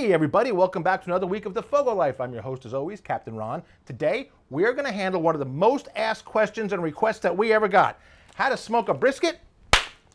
Hey everybody, welcome back to another week of The Fogo Life. I'm your host as always, Captain Ron. Today, we're gonna handle one of the most asked questions and requests that we ever got. How to smoke a brisket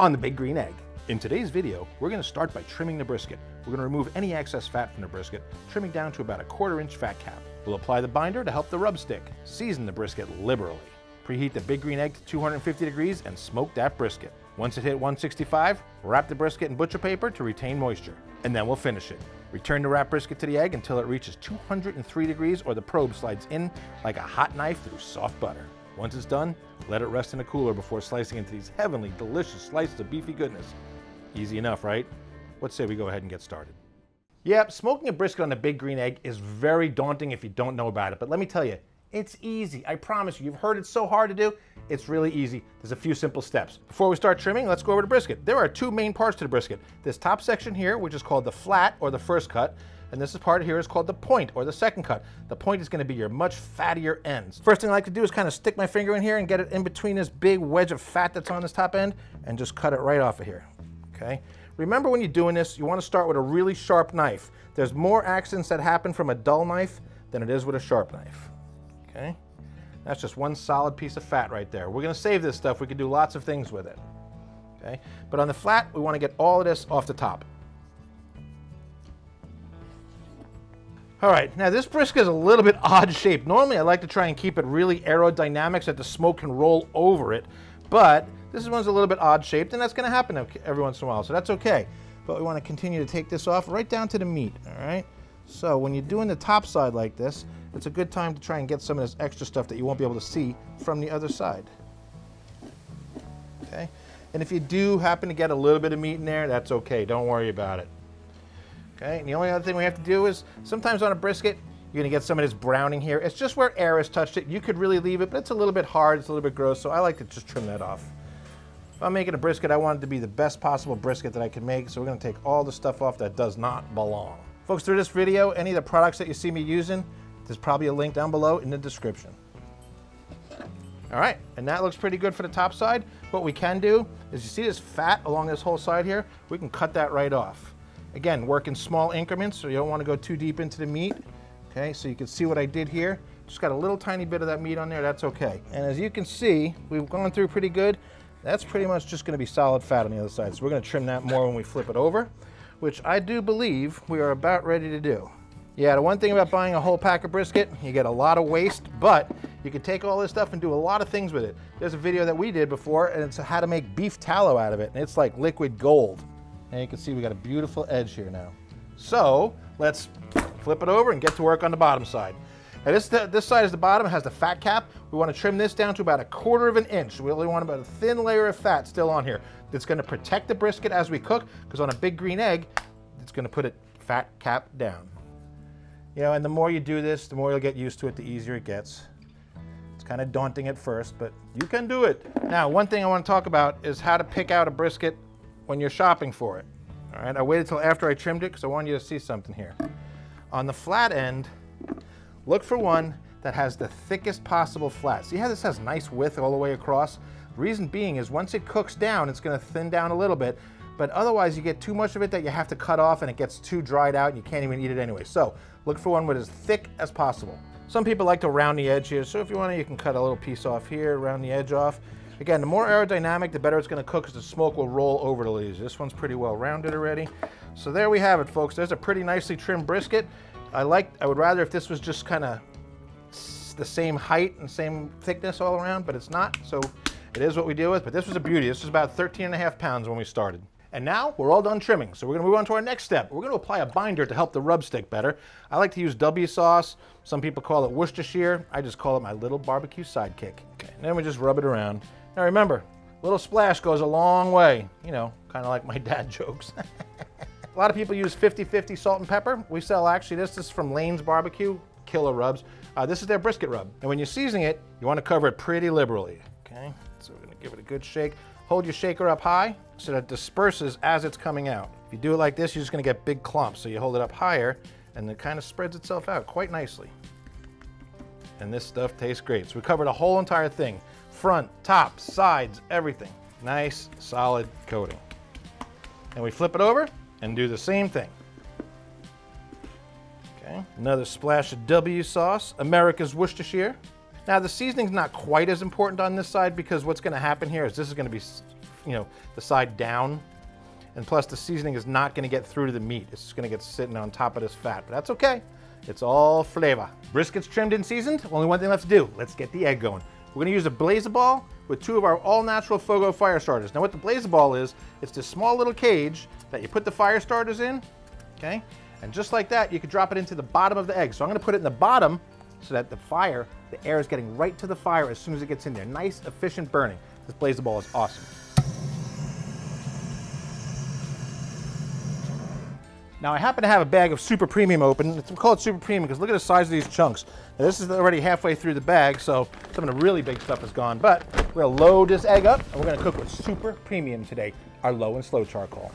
on the Big Green Egg. In today's video, we're gonna start by trimming the brisket. We're gonna remove any excess fat from the brisket, trimming down to about a 1/4 inch fat cap. We'll apply the binder to help the rub stick. Season the brisket liberally. Preheat the Big Green Egg to 250 degrees and smoke that brisket. Once it hit 165, wrap the brisket in butcher paper to retain moisture, and then we'll finish it. Return the wrapped brisket to the egg until it reaches 203 degrees or the probe slides in like a hot knife through soft butter. Once it's done, let it rest in a cooler before slicing into these heavenly, delicious slices of beefy goodness. Easy enough, right? What say we go ahead and get started? Yep, smoking a brisket on the Big Green Egg is very daunting if you don't know about it, but let me tell you, it's easy. I promise you, you've heard it's so hard to do. It's really easy. There's a few simple steps. Before we start trimming, let's go over the brisket. There are two main parts to the brisket. This top section here, which is called the flat or the first cut, and this part here is called the point or the second cut. The point is gonna be your much fattier ends. First thing I like to do is kind of stick my finger in here and get it in between this big wedge of fat that's on this top end and just cut it right off of here, okay? Remember when you're doing this, you wanna start with a really sharp knife. There's more accidents that happen from a dull knife than it is with a sharp knife. Okay. That's just one solid piece of fat right there. We're gonna save this stuff. We can do lots of things with it, okay? But on the flat, we wanna get all of this off the top. All right, now this brisket is a little bit odd shaped. Normally, I like to try and keep it really aerodynamic so that the smoke can roll over it, but this one's a little bit odd shaped, and that's gonna happen every once in a while, so that's okay. But we wanna continue to take this off right down to the meat, all right? So when you're doing the top side like this, it's a good time to try and get some of this extra stuff that you won't be able to see from the other side, okay? And if you do happen to get a little bit of meat in there, that's okay, don't worry about it, okay? And the only other thing we have to do is, sometimes on a brisket, you're gonna get some of this browning here. It's just where air has touched it. You could really leave it, but it's a little bit hard, it's a little bit gross, so I like to just trim that off. If I'm making a brisket, I want it to be the best possible brisket that I can make, so we're gonna take all the stuff off that does not belong. Folks, through this video, any of the products that you see me using, there's probably a link down below in the description. All right, and that looks pretty good for the top side. What we can do is, you see this fat along this whole side here? We can cut that right off. Again, work in small increments, so you don't wanna go too deep into the meat. Okay, so you can see what I did here. Just got a little tiny bit of that meat on there, that's okay. And as you can see, we've gone through pretty good. That's pretty much just gonna be solid fat on the other side. So we're gonna trim that more when we flip it over, which I do believe we are about ready to do. Yeah, the one thing about buying a whole pack of brisket, you get a lot of waste, but you can take all this stuff and do a lot of things with it. There's a video that we did before, and it's how to make beef tallow out of it, and it's like liquid gold. And you can see we got a beautiful edge here now. So let's flip it over and get to work on the bottom side. Now this side is the bottom, it has the fat cap. We wanna trim this down to about a 1/4 inch. We only want about a thin layer of fat still on here. That's gonna protect the brisket as we cook, because on a Big Green Egg, it's gonna put it fat cap down. You know, and the more you do this, the more you'll get used to it, the easier it gets. It's kind of daunting at first, but you can do it. Now, one thing I want to talk about is how to pick out a brisket when you're shopping for it. All right, I waited till after I trimmed it because I wanted you to see something here. On the flat end, look for one that has the thickest possible flat. See how this has nice width all the way across? The reason being is once it cooks down, it's going to thin down a little bit, but otherwise you get too much of it that you have to cut off and it gets too dried out and you can't even eat it anyway. So look for one with as thick as possible. Some people like to round the edge here, so if you want to, you can cut a little piece off here, round the edge off. Again, the more aerodynamic, the better it's going to cook because the smoke will roll over the leaves. This one's pretty well rounded already. So there we have it, folks. There's a pretty nicely trimmed brisket. I would rather if this was just kind of the same height and same thickness all around, but it's not, so it is what we deal with. But this was a beauty. This was about 13.5 pounds when we started. And now we're all done trimming, so we're gonna move on to our next step. We're gonna apply a binder to help the rub stick better. I like to use W sauce. Some people call it Worcestershire. I just call it my little barbecue sidekick. Okay, and then we just rub it around. Now remember, a little splash goes a long way. You know, kind of like my dad jokes. A lot of people use 50-50 salt and pepper. We sell actually, this is from Lane's Barbecue, killer rubs. This is their brisket rub. And when you're seasoning it, you wanna cover it pretty liberally, okay? So we're gonna give it a good shake. Hold your shaker up high so that it disperses as it's coming out. If you do it like this, you're just gonna get big clumps. So you hold it up higher and it kind of spreads itself out quite nicely. And this stuff tastes great. So we covered the whole entire thing. Front, top, sides, everything. Nice, solid coating. And we flip it over and do the same thing. seasoning. Another splash of W sauce, America's Worcestershire. Now the seasoning's not quite as important on this side because what's gonna happen here is this is gonna be, you know, the side down. And plus the seasoning is not gonna get through to the meat. It's just gonna get sitting on top of this fat, but that's okay. It's all flavor. Brisket's trimmed and seasoned. Only one thing left to do. Let's get the egg going. We're gonna use a Blazaball with two of our all-natural Fogo fire starters. Now what the Blazaball is, it's this small little cage that you put the fire starters in, okay? And just like that, you can drop it into the bottom of the egg. So I'm gonna put it in the bottom so that the fire, the air is getting right to the fire as soon as it gets in there. Nice, efficient burning. This Blazaball is awesome. Now I happen to have a bag of Super Premium open. It's called Super Premium because look at the size of these chunks. Now this is already halfway through the bag, so some of the really big stuff is gone, but we're gonna load this egg up and we're gonna cook with Super Premium today, our low and slow charcoal.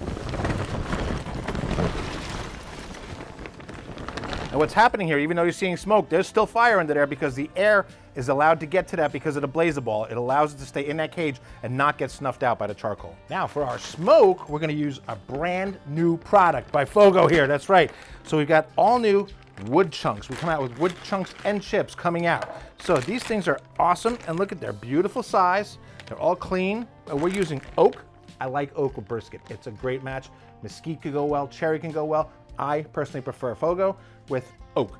And what's happening here, even though you're seeing smoke, there's still fire under there because the air is allowed to get to that because of the Blazaball. It allows it to stay in that cage and not get snuffed out by the charcoal. Now for our smoke, we're gonna use a brand new product by Fogo here, that's right. So we've got all new wood chunks. We come out with wood chunks and chips coming out. So these things are awesome and look at their beautiful size. They're all clean. We're using oak. I like oak with brisket. It's a great match. Mesquite can go well, cherry can go well. I personally prefer Fogo with oak.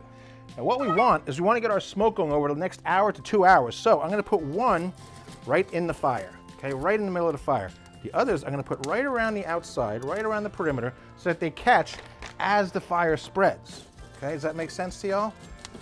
Now what we want is we want to get our smoke going over the next hour to 2 hours. So I'm going to put one right in the fire, okay, right in the middle of the fire. The others I'm going to put right around the outside, right around the perimeter so that they catch as the fire spreads. Okay, does that make sense to y'all?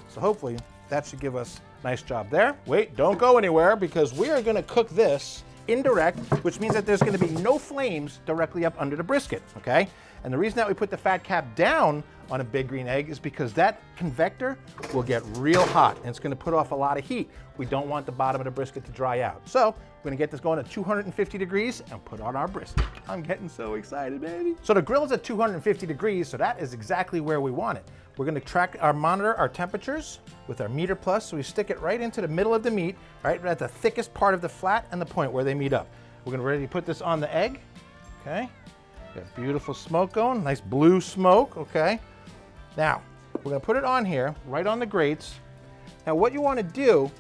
So hopefully that should give us a nice job there. Wait, don't go anywhere because we are going to cook this indirect, which means that there's going to be no flames directly up under the brisket, okay? And the reason that we put the fat cap down on a Big Green Egg is because that convector will get real hot and it's going to put off a lot of heat. We don't want the bottom of the brisket to dry out. So we're going to get this going at 250 degrees and put on our brisket. I'm getting so excited, baby. So the grill's at 250 degrees, so that is exactly where we want it. We're going to track or monitor our temperatures with our meter plus, so we stick it right into the middle of the meat, right at the thickest part of the flat and the point where they meet up. We're going to ready to put this on the egg, okay? Got beautiful smoke going, nice blue smoke, okay? Now, we're gonna put it on here, right on the grates. Now what you wanna do,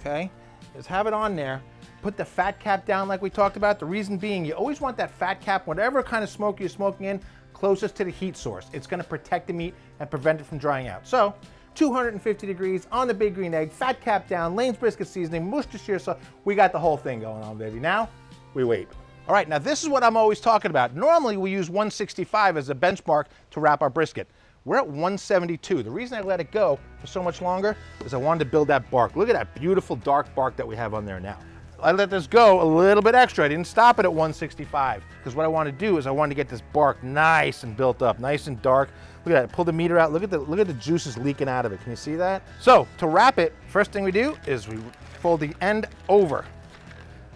okay, is have it on there, put the fat cap down like we talked about. The reason being, you always want that fat cap, whatever kind of smoke you're smoking in, closest to the heat source. It's gonna protect the meat and prevent it from drying out. So, 250 degrees on the Big Green Egg, fat cap down, Lane's brisket seasoning, Worcestershire sauce, we got the whole thing going on, baby. Now, we wait. All right, now this is what I'm always talking about. Normally we use 165 as a benchmark to wrap our brisket. We're at 172. The reason I let it go for so much longer is I wanted to build that bark. Look at that beautiful dark bark that we have on there now. I let this go a little bit extra. I didn't stop it at 165 because what I want to do is I wanted to get this bark nice and built up, nice and dark. Look at that, pull the meter out. Look at the juices leaking out of it. Can you see that? So to wrap it, first thing we do is we fold the end over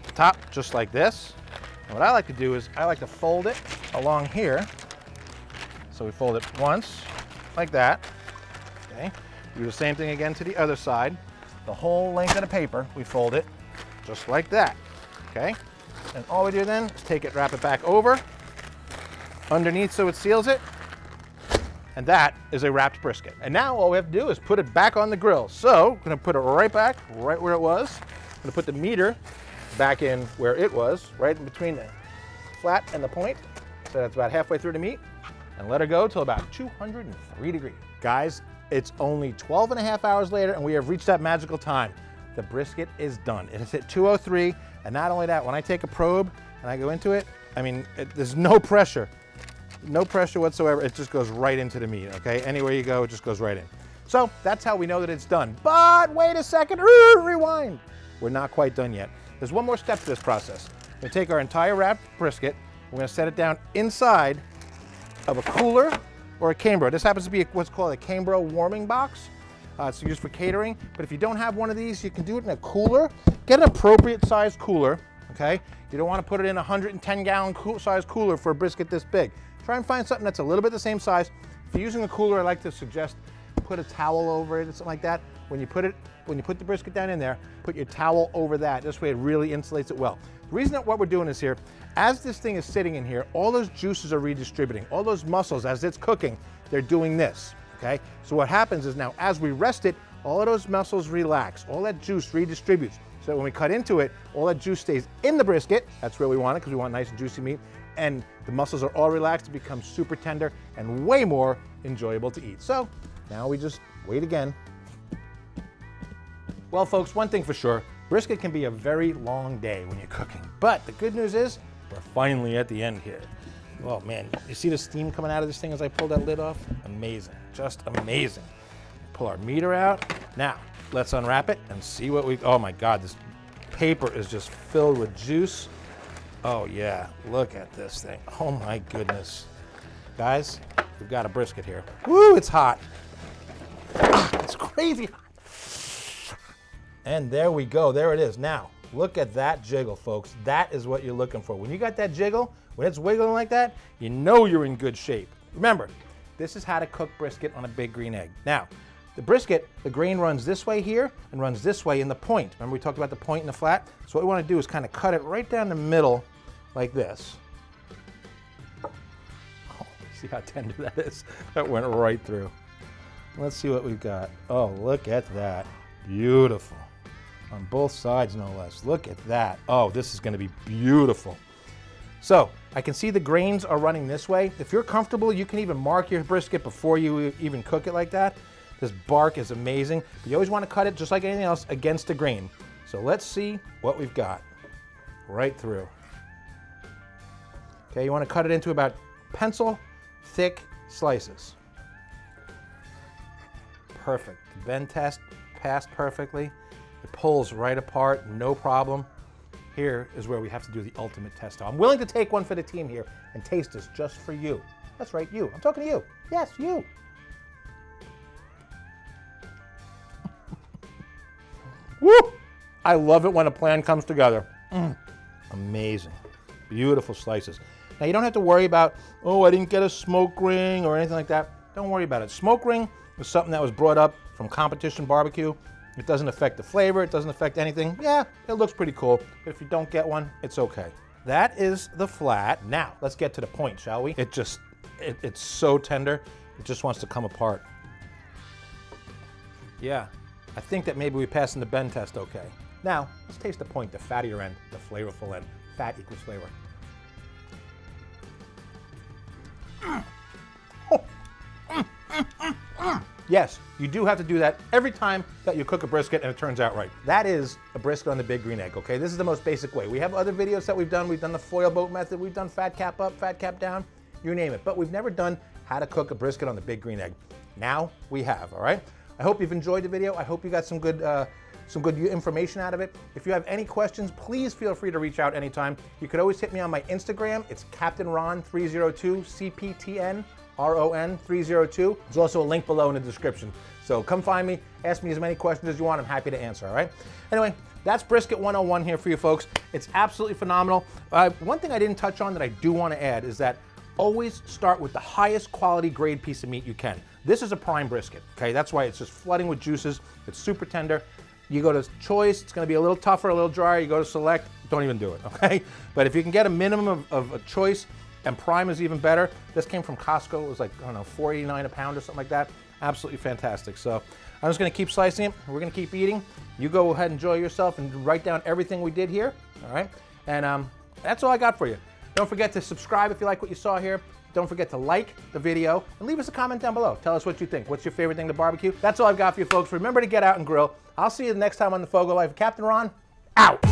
the top just like this. And what I like to do is I like to fold it along here. So we fold it once, like that, okay? Do the same thing again to the other side. The whole length of the paper, we fold it just like that, okay? And all we do then is take it, wrap it back over, underneath so it seals it, and that is a wrapped brisket. And now all we have to do is put it back on the grill. So I'm gonna put it right back, right where it was. I'm gonna put the meter back in where it was, right in between the flat and the point. So that's about halfway through the meat. And let her go till about 203 degrees. Guys, it's only 12 and a half hours later and we have reached that magical time. The brisket is done. It has hit 203, and not only that, when I take a probe and I go into it, I mean, there's no pressure. No pressure whatsoever. It just goes right into the meat, okay? Anywhere you go, it just goes right in. So that's how we know that it's done. But wait a second, rewind. We're not quite done yet. There's one more step to this process. We're gonna take our entire wrapped brisket, we're gonna set it down inside of a cooler or a Cambro. This happens to be what's called a Cambro warming box. It's used for catering, but if you don't have one of these, you can do it in a cooler. Get an appropriate size cooler, okay? You don't wanna put it in a 110-gallon size cooler for a brisket this big. Try and find something that's a little bit the same size. If you're using a cooler, I like to suggest put a towel over it or something like that. When you put the brisket down in there, put your towel over that. This way it really insulates it well. The reason that what we're doing is here, as this thing is sitting in here, all those juices are redistributing. All those muscles, as it's cooking, they're doing this, okay? So what happens is now as we rest it, all of those muscles relax, all that juice redistributes. So when we cut into it, all that juice stays in the brisket. That's where we want it because we want nice and juicy meat. And the muscles are all relaxed. It becomes super tender and way more enjoyable to eat. So now we just wait again. Well, folks, one thing for sure, brisket can be a very long day when you're cooking. But the good news is we're finally at the end here. Oh man, you see the steam coming out of this thing as I pull that lid off? Amazing, just amazing. Pull our meter out. Now, let's unwrap it and see what we, oh my God, this paper is just filled with juice. Oh yeah, look at this thing. Oh my goodness. Guys, we've got a brisket here. Woo, it's hot. It's crazy hot. And there we go, there it is. Now, look at that jiggle, folks. That is what you're looking for. When you got that jiggle, when it's wiggling like that, you know you're in good shape. Remember, this is how to cook brisket on a Big Green Egg. Now, the brisket, the grain runs this way here and runs this way in the point. Remember we talked about the point and the flat? So what we want to do is kind of cut it right down the middle like this. Oh, see how tender that is? That went right through. Let's see what we've got. Oh, look at that. Beautiful. On both sides, no less. Look at that. Oh, this is going to be beautiful. So I can see the grains are running this way. If you're comfortable, you can even mark your brisket before you even cook it like that. This bark is amazing. But you always want to cut it, just like anything else, against the grain. So let's see what we've got right through. Okay, you want to cut it into about pencil thick slices. Perfect. The bend test passed perfectly. It pulls right apart, no problem. Here is where we have to do the ultimate test. I'm willing to take one for the team here and taste this just for you. That's right, you. I'm talking to you. Yes, you. Woo! I love it when a plan comes together. Amazing. Beautiful slices. Now you don't have to worry about, oh, I didn't get a smoke ring or anything like that. Don't worry about it. Smoke ring was something that was brought up from competition barbecue. It doesn't affect the flavor, it doesn't affect anything. Yeah, it looks pretty cool. But if you don't get one, it's okay. That is the flat. Now, let's get to the point, shall we? It just, it's so tender. It just wants to come apart. Yeah. I think that maybe we passed in the bend test okay. Now, let's taste the point, the fattier end, the flavorful end. Fat equals flavor. Yes, you do have to do that every time that you cook a brisket and it turns out right. That is a brisket on the Big Green Egg, okay? This is the most basic way. We have other videos that we've done the foil boat method, we've done fat cap up, fat cap down, you name it. But we've never done how to cook a brisket on the Big Green Egg. Now we have, all right? I hope you've enjoyed the video. I hope you got some good information out of it. If you have any questions, please feel free to reach out anytime. You could always hit me on my Instagram. It's Captain Ron 302, C-P-T-N-R-O-N 302. There's also a link below in the description. So come find me, ask me as many questions as you want. I'm happy to answer, all right? Anyway, that's Brisket 101 here for you folks. It's absolutely phenomenal. One thing I didn't touch on that I do want to add is that always start with the highest quality grade piece of meat you can. This is a prime brisket, okay? That's why it's just flooding with juices. It's super tender. You go to choice, it's gonna be a little tougher, a little drier. You go to select, don't even do it, okay? But if you can get a minimum of a choice, and prime is even better. This came from Costco. It was like, I don't know, $4.89 a pound or something like that. Absolutely fantastic. So I'm just gonna keep slicing it. We're gonna keep eating. You go ahead and enjoy yourself and write down everything we did here, all right? And that's all I got for you. Don't forget to subscribe if you like what you saw here. Don't forget to like the video and leave us a comment down below. Tell us what you think. What's your favorite thing to barbecue? That's all I've got for you folks. Remember to get out and grill. I'll see you next time on The Fogo Life. Captain Ron, out.